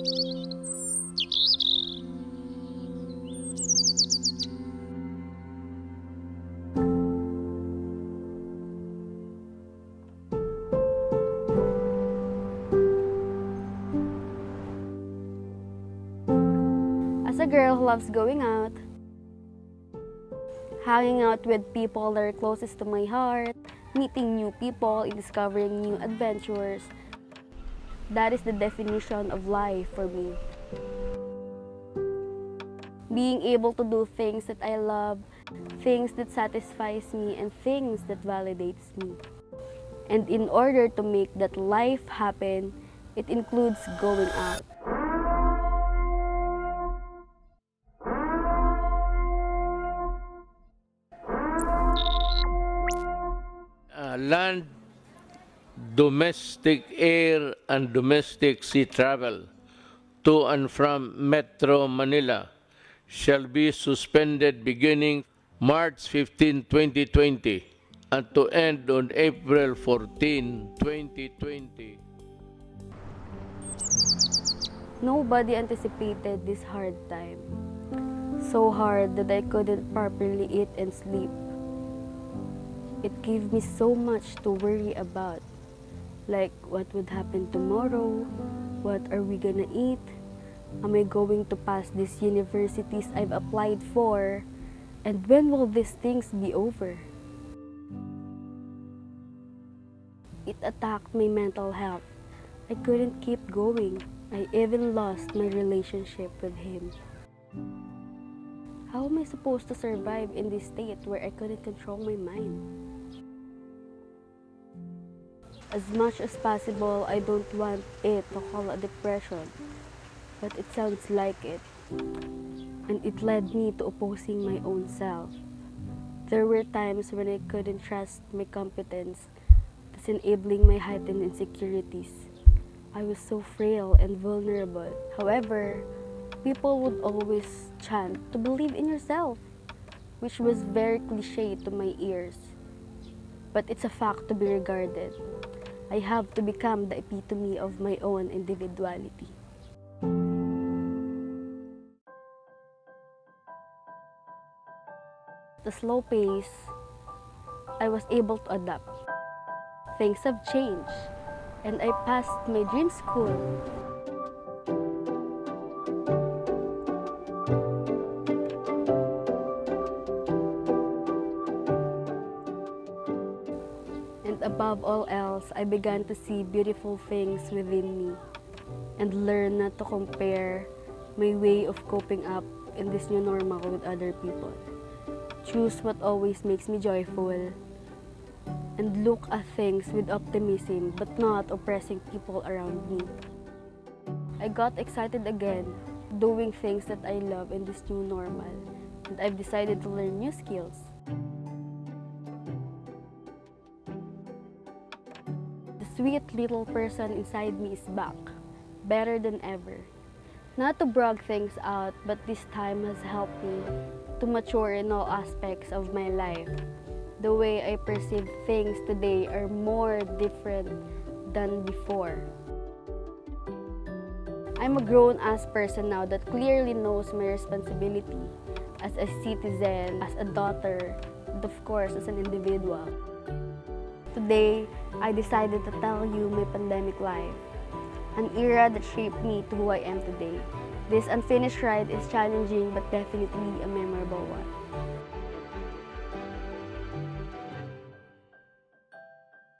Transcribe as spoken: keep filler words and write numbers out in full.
As a girl who loves going out, hanging out with people that are closest to my heart, meeting new people and discovering new adventures. That is the definition of life for me. Being able to do things that I love, things that satisfies me, and things that validates me. And in order to make that life happen, it includes going out. Land, domestic air, and domestic sea travel to and from Metro Manila shall be suspended beginning March fifteenth, twenty twenty, and to end on April fourteenth, twenty twenty. Nobody anticipated this hard time, so hard that I couldn't properly eat and sleep. It gave me so much to worry about, like what would happen tomorrow, what are we gonna eat, am I going to pass these universities I've applied for, and when will these things be over? It attacked my mental health. I couldn't keep going. I even lost my relationship with him. How am I supposed to survive in this state where I couldn't control my mind? As much as possible, I don't want it to call a depression, but it sounds like it. And it led me to opposing my own self. There were times when I couldn't trust my competence, thus enabling my heightened insecurities. I was so frail and vulnerable. However, people would always chant to believe in yourself, which was very cliché to my ears. But it's a fact to be regarded. I have to become the epitome of my own individuality. At a slow pace, I was able to adapt. Things have changed, and I passed my dream school. Above all else, I began to see beautiful things within me and learn not to compare my way of coping up in this new normal with other people. Choose what always makes me joyful and look at things with optimism but not oppressing people around me. I got excited again doing things that I love in this new normal, and I've decided to learn new skills. The sweet little person inside me is back, better than ever. Not to brag things out, but this time has helped me to mature in all aspects of my life. The way I perceive things today are more different than before. I'm a grown-ass person now that clearly knows my responsibility as a citizen, as a daughter, and of course as an individual. Today, I decided to tell you my pandemic life, an era that shaped me to who I am today. This unfinished ride is challenging but definitely a memorable one.